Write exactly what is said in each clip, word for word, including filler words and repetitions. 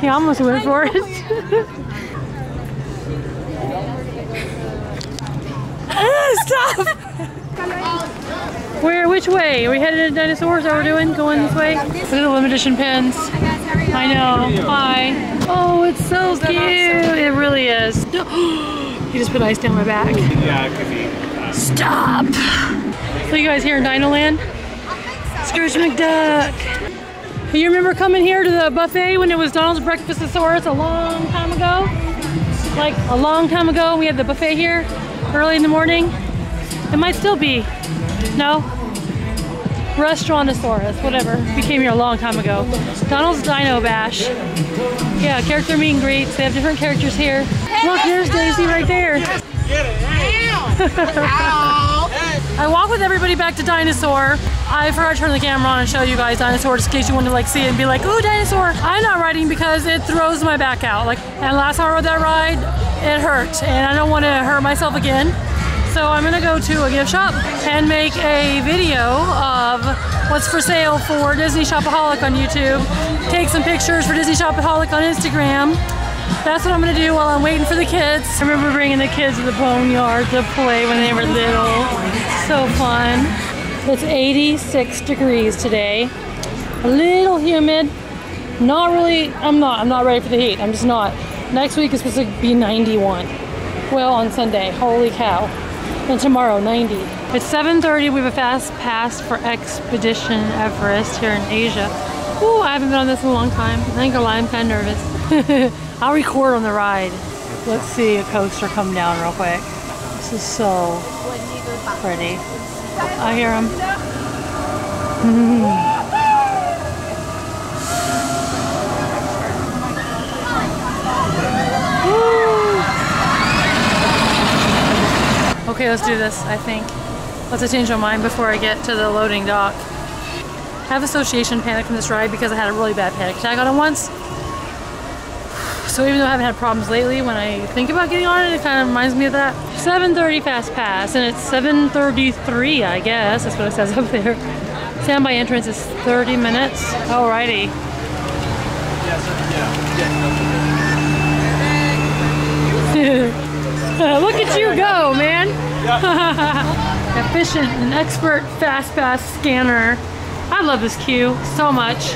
He almost went for it. Stop! Where? Which way? Are we headed to dinosaurs? Are we doing? Going this way? Look at the limited edition pins. I know. Hi. Oh, it's so cute. It really is. He just put ice down my back. Yeah, it could be. Stop! So you guys here in Dinoland? Scrooge McDuck. You remember coming here to the buffet when it was Donald's Breakfast-a-saurus a long time ago? Like a long time ago, we had the buffet here early in the morning. It might still be. No? Restaurant-a-saurus, whatever. We came here a long time ago. Donald's Dino Bash. Yeah, character meet and greets. They have different characters here. Look, there's Daisy right there. Get it. I walk with everybody back to Dinosaur. I forgot to turn the camera on and show you guys Dinosaur just in case you want to like see it and be like, ooh, Dinosaur. I'm not riding because it throws my back out. Like, and last time I rode that ride, it hurt. And I don't want to hurt myself again. So I'm gonna go to a gift shop and make a video of what's for sale for Disney Shopaholic on YouTube. Take some pictures for Disney Shopaholic on Instagram. That's what I'm gonna do while I'm waiting for the kids. I remember bringing the kids to the Boneyard to play when they were little. So fun. It's eighty-six degrees today. A little humid. Not really, I'm not, I'm not ready for the heat. I'm just not. Next week is supposed to be ninety-one. Well, on Sunday, holy cow. And tomorrow, ninety. It's seven thirty, we have a fast pass for Expedition Everest here in Asia. Ooh, I haven't been on this in a long time. I ain't gonna lie, I'm kind of nervous. I'll record on the ride. Let's see a coaster come down real quick. This is so pretty. I hear them. Mm-hmm. Okay, let's do this, I think. Let's have to change my mind before I get to the loading dock. I have association panic from this ride because I had a really bad panic attack on it once. So even though I haven't had problems lately, when I think about getting on it, it kind of reminds me of that. seven thirty fast pass, and it's seven thirty-three, I guess. That's what it says up there. Standby entrance is thirty minutes. Alrighty. Look at you go, man. Efficient and expert fast pass scanner. I love this queue so much.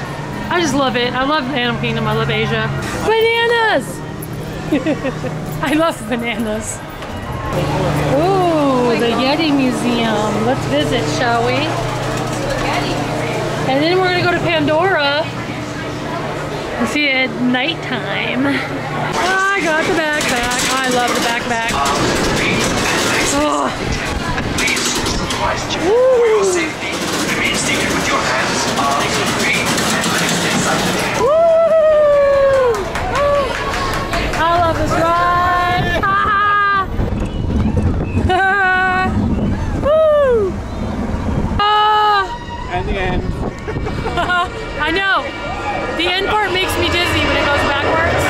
I just love it. I love Animal Kingdom. I love Asia. Bananas! I love bananas. Ooh, the Yeti Museum. Let's visit, shall we? And then we're gonna go to Pandora and see it at nighttime. I got the backpack. I love the backpack. Oh. Ooh. Woo! I love this ride! Ha ha! Woo! Ah! And the end. I know! The end part makes me dizzy when it goes backwards.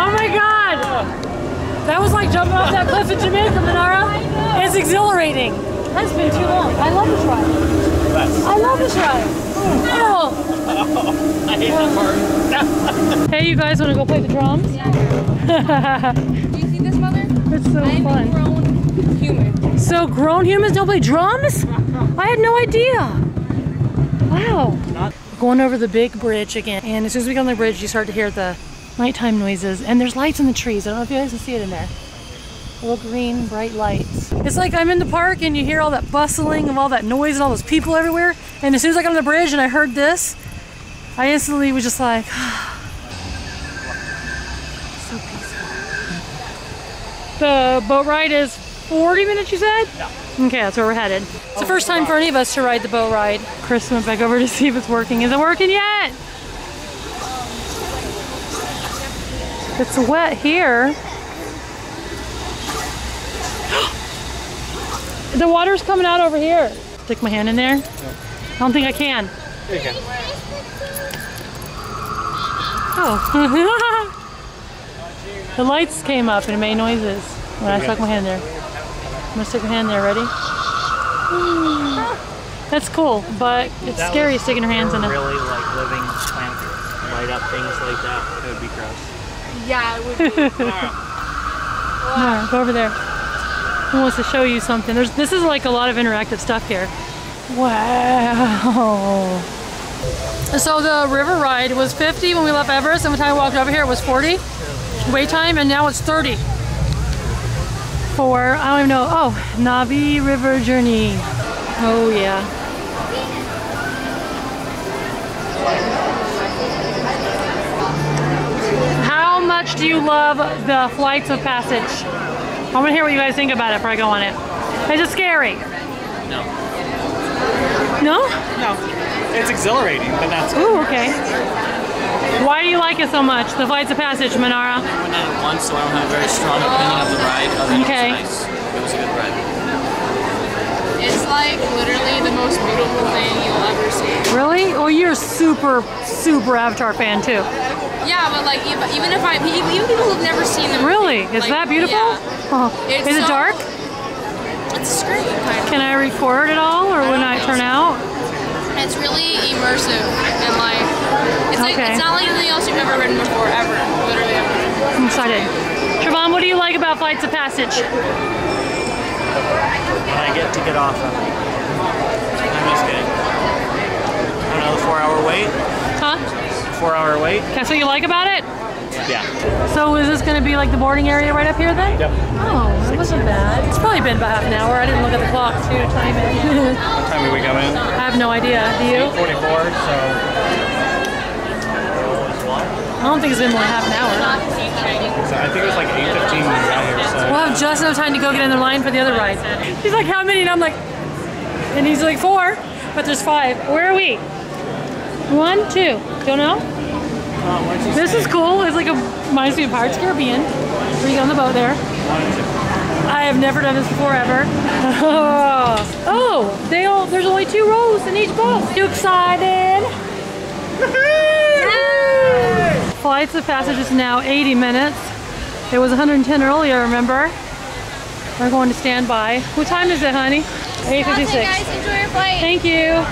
Oh my God! Woo! Look down there! Oh! Wow! Do you see this, mother? It's so I'm fun. Grown human. So grown humans don't play drums? I had no idea. Wow. Not going over the big bridge again, and as soon as we get on the bridge, you start to hear the nighttime noises, and there's lights in the trees. I don't know if you guys can see it in there. Little green bright lights. It's like I'm in the park, and you hear all that bustling and all that noise and all those people everywhere. And as soon as I got on the bridge and I heard this, I instantly was just like. The boat ride is forty minutes, you said? Yeah. Okay, that's where we're headed. It's the first time for any of us to ride the boat ride. Chris went back over to see if it's working. Isn't working yet! It's wet here. The water's coming out over here. Stick my hand in there? Yeah. I don't think I can. There you go. Oh. The lights came up and it made noises when I stuck my hand there. I'm gonna stick my hand there, ready? Mm. That's cool, but it's that scary sticking your hands in it. Really like living plants light up things like that. It would be gross. Yeah, it would be. All right. All right, go over there. Who wants to show you something? There's this is like a lot of interactive stuff here. Wow. So the river ride was fifty when we left Everest, and by the time we walked over here it was forty. Wait time, and now it's thirty. For, I don't even know, oh, Na'vi River Journey. Oh yeah. How much do you love the Flights of Passage? I want to hear what you guys think about it before I go on it. Is it scary? No. No? No. It's exhilarating, but that's good. Ooh, okay. Why do you like it so much? The Flights of Passage, Minara? I went on it once, so I don't have a very strong opinion of the ride. Other than okay. It was nice. It was a good ride. It's like literally the most beautiful thing you'll ever see. Really? Well, you're a super, super Avatar fan too. Yeah, but like even if I, even people who've never seen them. Really? Is like, that beautiful? Yeah. Oh. Is it so dark? It's a screen kind of. Can I record it all, or when I turn out? It's really immersive and like it's like okay. It's not like anything else you've ever ridden before, ever. Literally ever. I'm excited. Trevon, what do you like about Flights of Passage? When I get to get off of it. I miss it. I don't know, the four hour wait. Huh? Four hour wait. That's what you like about it? Yeah. So is this going to be like the boarding area right up here then? Yep. Oh, that wasn't bad. It's probably been about half an hour. I didn't look at the clock to time it. What time did we come in? I have no idea. Do you? eight forty-four, so... I don't think it's been more than half an hour. So I think it was like eight fifteen when we got here, so... We'll have just enough time to go get in the line for the other ride. He's like, how many? And I'm like... And he's like, four. But there's five. Where are we? One, two. Don't know? Uh, this is cool. It's like a reminds me of Pirates Caribbean. We get on the boat there. I have never done this before ever. Oh, oh they all there's only two rows in each boat. You excited? Yay! Flights of Passage is now eighty minutes. It was one hundred ten earlier. Remember? We're going to stand by. What time is it, honey? eight fifty-six. Guys, enjoy your flight. Thank you.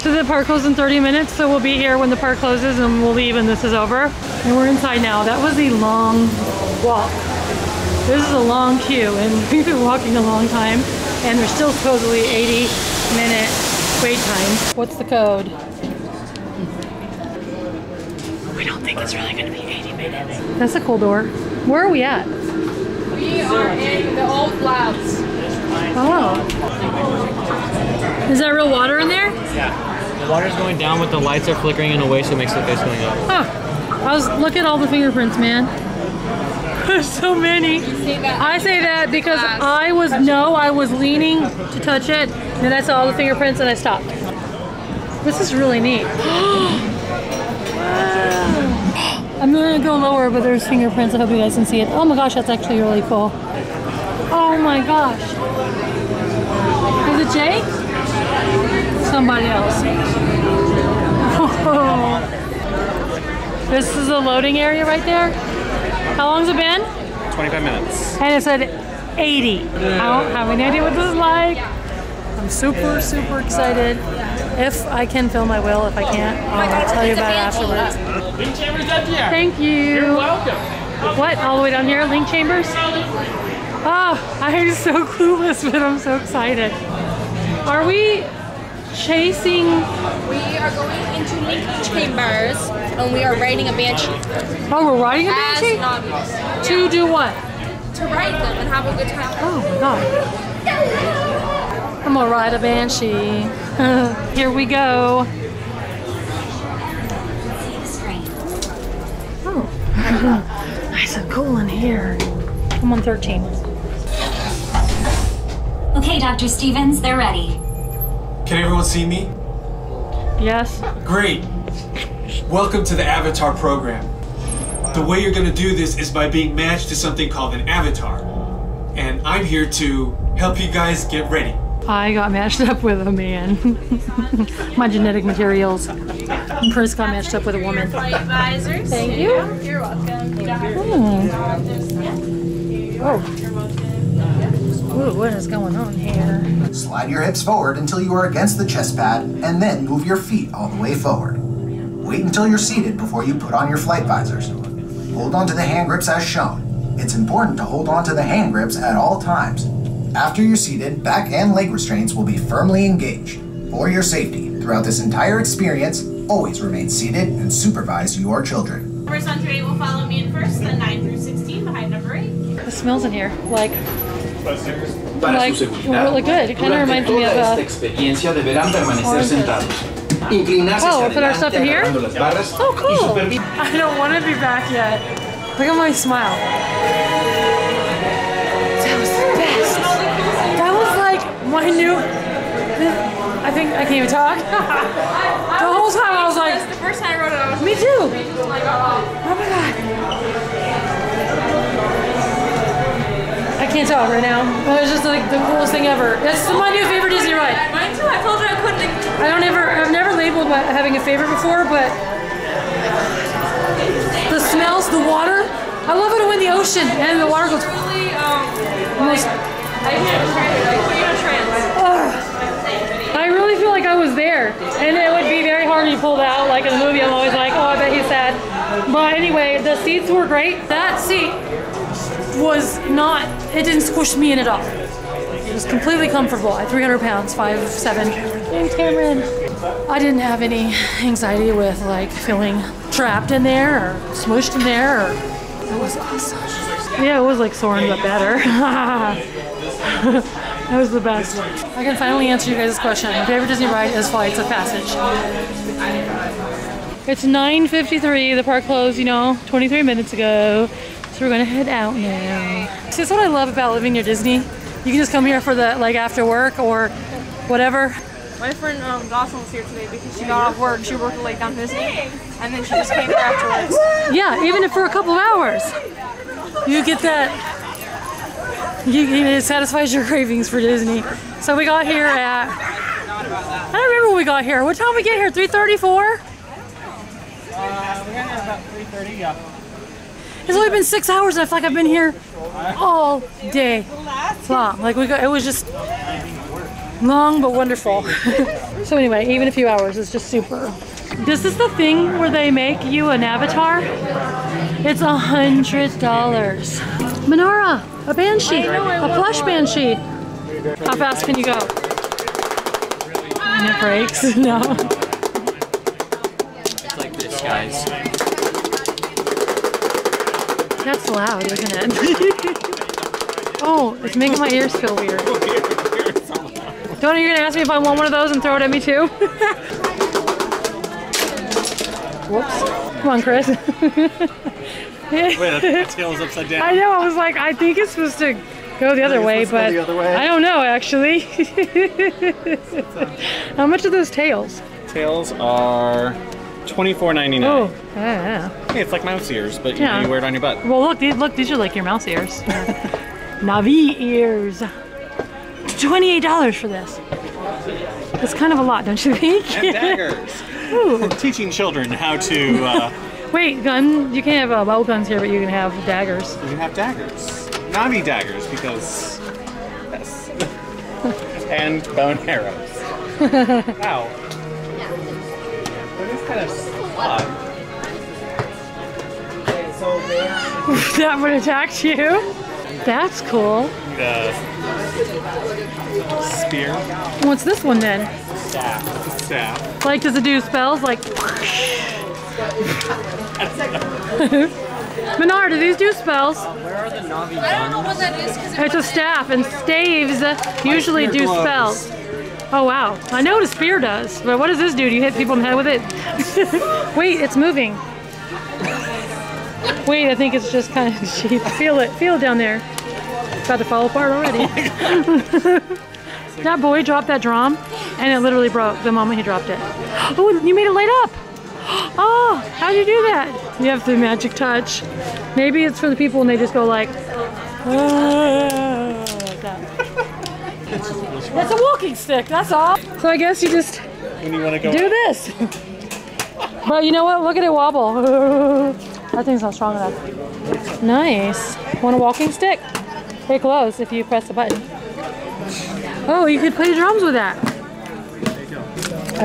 So the park closes in thirty minutes, so we'll be here when the park closes and we'll leave and this is over. And we're inside now. That was a long walk. This is a long queue and we've been walking a long time and there's still supposedly eighty minute wait time. What's the code? I don't think it's really gonna be eighty minutes. That's a cool door. Where are we at? We are in the old labs. Oh. Is there real water in there? Yeah. The water's going down, but the lights are flickering in a way so it makes the face going up. Oh, I was look at all the fingerprints, man. There's so many. I say that because I was no, I was leaning to touch it, and I saw all the fingerprints, and I stopped. This is really neat. Wow. I'm gonna go lower, but there's fingerprints. I hope you guys can see it. Oh my gosh, that's actually really cool. Oh my gosh. Is it Jake? Somebody else. Oh. This is the loading area right there. How long's it been? twenty-five minutes. And it said eighty. I don't have any idea what this is like. I'm super, super excited. If I can film, I will. If I can't, I'll tell you about it afterwards. Link Chambers up here. Thank you. You're welcome. What? All the way down here? Link Chambers? Oh, I'm so clueless, but I'm so excited. Are we chasing? We are going into Link Chambers and we are riding a Banshee. Oh, we're riding a Banshee? As to do what? To ride them and have a good time. Oh my god. I'm gonna ride a Banshee. Here we go. Oh, nice and cool in here. I'm on thirteen. Okay, Doctor Stevens, they're ready. Can everyone see me? Yes. Great. Welcome to the Avatar program. The way you're going to do this is by being matched to something called an avatar. And I'm here to help you guys get ready. I got matched up with a man. My genetic materials. Chris got matched up with a woman. Thank you. You're welcome. Oh. Ooh, what is going on here? Slide your hips forward until you are against the chest pad, and then move your feet all the way forward. Wait until you're seated before you put on your flight visors. Hold on to the hand grips as shown. It's important to hold on to the hand grips at all times. After you're seated, back and leg restraints will be firmly engaged. For your safety, throughout this entire experience, always remain seated and supervise your children. First on three will follow me in first, then nine through sixteen behind number eight. The smells in here, like, like really good. It kind of reminds me of uh, oh, we put our stuff in here? Oh, cool. I don't want to be back yet. Look at my smile. I knew. I think I can't even talk. the whole time I was like. That's the first time I wrote it. I was me too. Oh my god. I can't talk right now. But it's just like the coolest thing ever. That's my new favorite Disney ride. Mine too. I told you I couldn't. I don't ever. I've never labeled my, having a favorite before, but the smells, the water. I love it when the ocean and the water goes. Really, um, almost, I can't describe it. I really feel like I was there, and it would be very hard to pull that out. Like in the movie, I'm always like, oh, I bet he's sad. But anyway, the seats were great. That seat was not, it didn't squish me in at all. It was completely comfortable at three hundred pounds, five seven. Thanks, Cameron. I didn't have any anxiety with like feeling trapped in there or smushed in there. Or, it was awesome. Yeah, it was like soaring, but better. That was the best. I can finally answer you guys' question. My favorite Disney ride is Flights of Passage. It's nine fifty-three. The park closed, you know, twenty-three minutes ago. So we're gonna head out now. See, that's what I love about living near Disney. You can just come here for the, like, after work or whatever. My friend um, Gosselin was here today because she got off work. She worked late down Disney, and then she just came here afterwards. Yeah, even if for a couple of hours. You get that. You, it satisfies your cravings for Disney. So we got here at, I don't remember when we got here. What time did we get here? three thirty-four? Uh, we're gonna about three thirty, yeah. It's only been six hours and I feel like I've been here all day long. Like we got, it was just long but wonderful. So anyway, even a few hours is just super. This is the thing where they make you an avatar. It's a hundred dollars. Minara, a banshee, a plush banshee. How fast can you go? And it breaks. No. It's like this, guys. That's loud, isn't it? Oh, it's making my ears feel weird. Donna, you're gonna ask me if I want one of those and throw it at me too? Whoops. Come on, Chris. Wait, the tail is upside down. I know, I was like, I think it's supposed to go the other way, but the other way. I don't know, actually. How much are those tails? Tails are twenty-four ninety-nine. Oh, yeah. Hey, it's like mouse ears, but yeah. You, you wear it on your butt. Well, look, these, look, these are like your mouse ears. Na'vi ears. twenty-eight dollars for this. It's kind of a lot, don't you think? And daggers. Ooh. Teaching children how to... Uh, Wait, gun, you can't have uh, bow guns here, but you can have daggers. You can have daggers. Na'vi daggers, because, yes. And bone arrows. Wow. But it's kind of slug. That would attack you? That's cool. The spear. What's this one then? Staff. Staff. Like, does it do spells? Like... Minara, do these do spells? Uh, where are the Na'vi? I don't know what that is. It's a staff, and staves usually do gloves. Spells. Oh wow! I know what a spear does, but what does this do? Do you hit people in the head with it? Wait, it's moving. Wait, I think it's just kind of cheap. Feel it, feel it down there. About to fall apart already. Oh that boy dropped that drum and it literally broke the moment he dropped it. Oh, you made it light up. Oh, how'd you do that? You have the magic touch. Maybe it's for the people and they just go like, oh, like that. That's a walking stick, that's all. So I guess you just when you wanna go do this. But you know what? Look at it wobble. That thing's not strong enough. Nice. Want a walking stick? Pretty close if you press the button. Oh, you could play drums with that.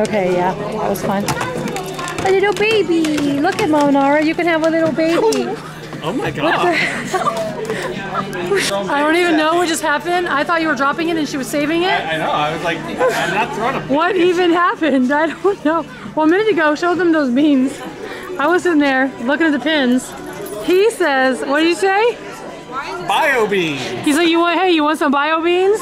Okay, yeah, that was fun. A little baby. Look at Monara. You can have a little baby. Oh my god. I don't even know what just happened. I thought you were dropping it and she was saving it. I, I know. I was like, I'm not throwing a What even happened? I don't know. Well, a minute ago, show them those beans. I was in there looking at the pins. He says, what did you say? Bio beans. He's like, you want? Hey, you want some bio beans?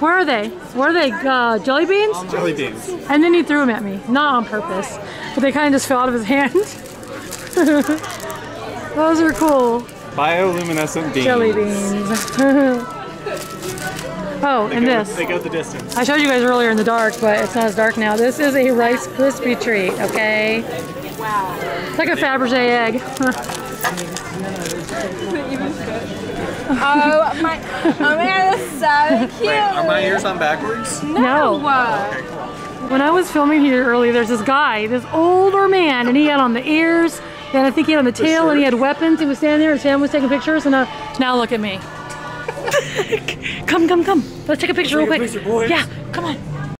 Where are they? Where are they? Uh, jelly beans? Jelly beans. And then he threw them at me, not on purpose, but they kind of just fell out of his hand. Those are cool. Bioluminescent beans. Jelly beans. Oh, they and go, this. They go the distance. I showed you guys earlier in the dark, but it's not as dark now. This is a Rice Krispie treat, okay? Wow. It's like a Faberge egg. Oh my, oh man, that's so cute. Wait, are my ears on backwards? No. No. Okay, cool. When I was filming here earlier, there's this guy, this older man, and he had on the ears, and I think he had on the tail, the and he had weapons. He was standing there, his family was taking pictures, and uh, now look at me. Come, come, come. Let's take a picture Let's real quick. Picture, yeah, come on.